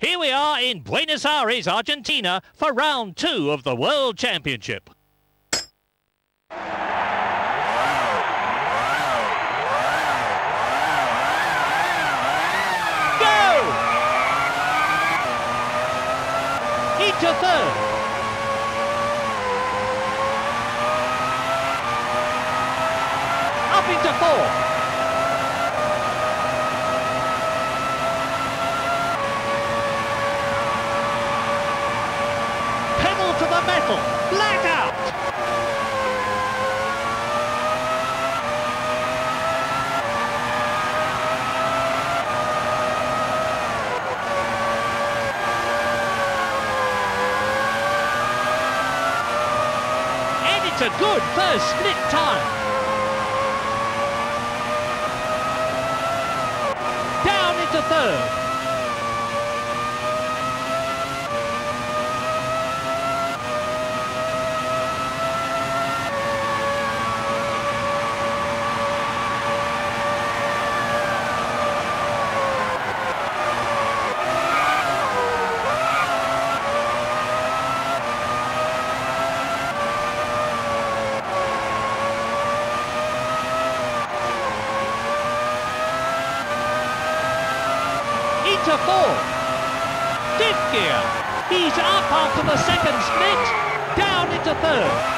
Here we are in Buenos Aires, Argentina, for round two of the World Championship. Go! Into third. Up into fourth. To the metal, blackout! And it's a good first split time. Down into third. To fourth. Fifth gear. He's up after the second split. Down into third.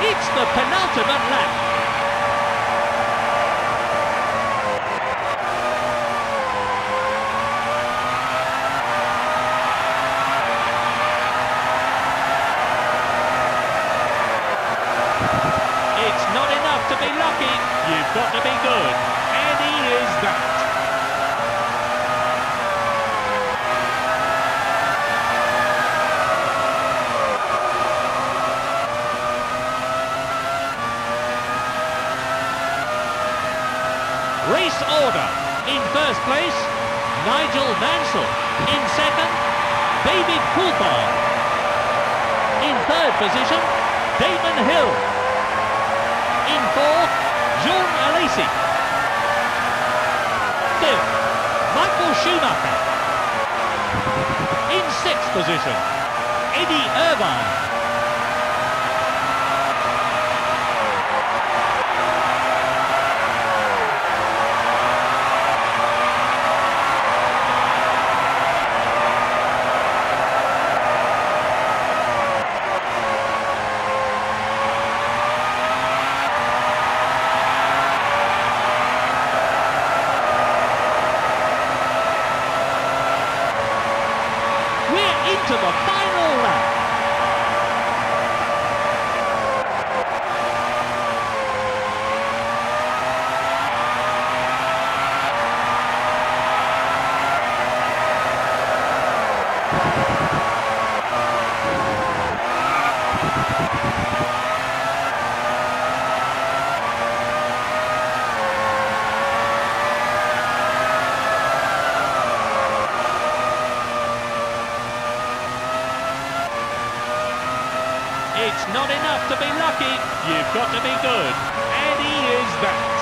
It's the penultimate lap. It's not enough to be lucky, you've got to be good. And he is that. Race order: in first place, Nigel Mansell. In second, David Coulthard. In third position, Damon Hill. In fourth, Jean Alesi. Fifth, Michael Schumacher. In sixth position, Eddie Irvine. It's not enough to be lucky, you've got to be good. And he is that.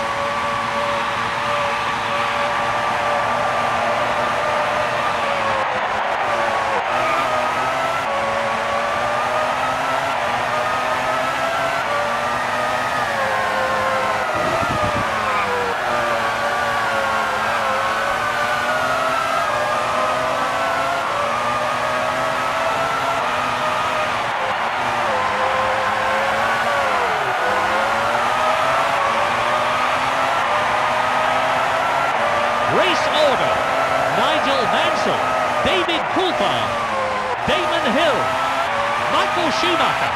Race order, Nigel Mansell, David Coulthard, Damon Hill, Michael Schumacher.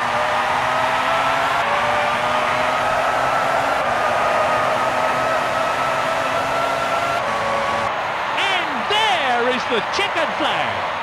And there is the checkered flag.